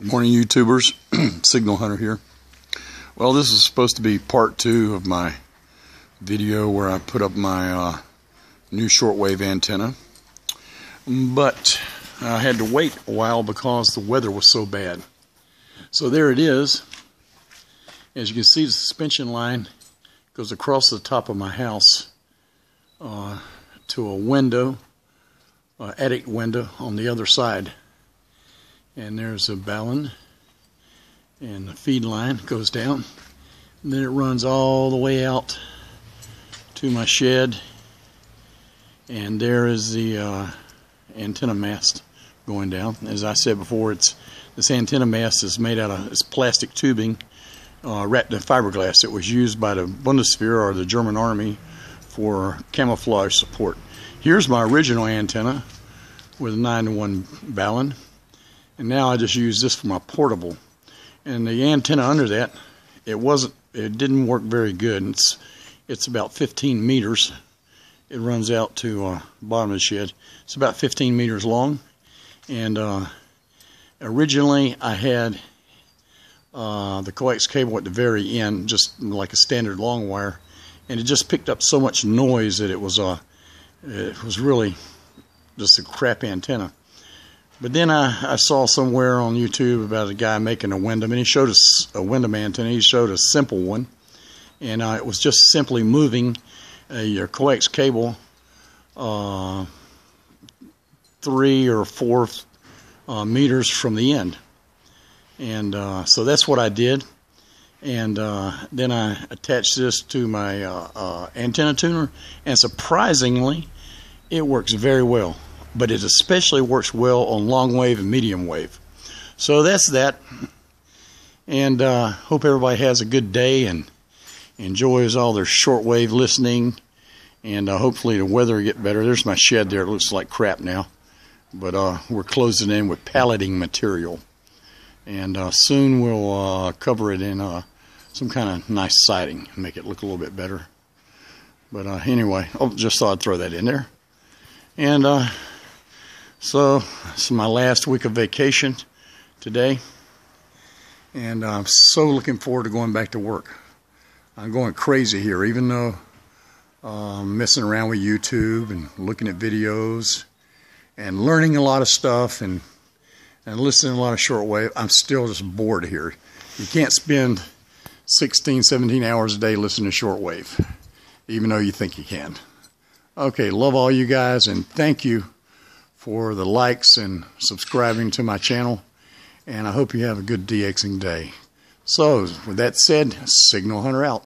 Morning, YouTubers. Signal Hunter here. Well, this is supposed to be part two of my video where I put up my new shortwave antenna, but I had to wait a while because the weather was so bad. So there it is. As you can see, the suspension line goes across the top of my house to a window, attic window on the other side. And there's a balun, and the feed line goes down, and then it runs all the way out to my shed, and there is the antenna mast going down. As I said before, this antenna mast is made out of plastic tubing wrapped in fiberglass that was used by the Bundeswehr, or the German Army, for camouflage support. Here's my original antenna with a 9-to-1 balun. And now I just use this for my portable. And the antenna under that, it didn't work very good. It's about 15 meters. It runs out to bottom of the shed. It's about 15 meters long. And originally I had the coax cable at the very end, just like a standard long wire, and it just picked up so much noise that it was really just a crap antenna. But then I saw somewhere on YouTube about a guy making a Windom, and he showed us a Windom antenna. He showed a simple one, and it was just simply moving your coax cable 3 or 4 meters from the end. And so that's what I did. And then I attached this to my antenna tuner, and surprisingly, it works very well. But it especially works well on long wave and medium wave. So that's that. And hope everybody has a good day and enjoys all their short wave listening. And hopefully the weather will get better. There's my shed there. It looks like crap now. But we're closing in with palleting material. And soon we'll cover it in some kind of nice siding and make it look a little bit better. But anyway, I just thought I'd throw that in there. And so this is my last week of vacation today, and I'm so looking forward to going back to work. I'm going crazy here, even though I'm messing around with YouTube and looking at videos and learning a lot of stuff and listening to a lot of shortwave. I'm still just bored here. You can't spend 16, 17 hours a day listening to shortwave, even though you think you can. Okay, love all you guys, and thank you for the likes and subscribing to my channel, and I hope you have a good DXing day. So, with that said, Signal Hunter out.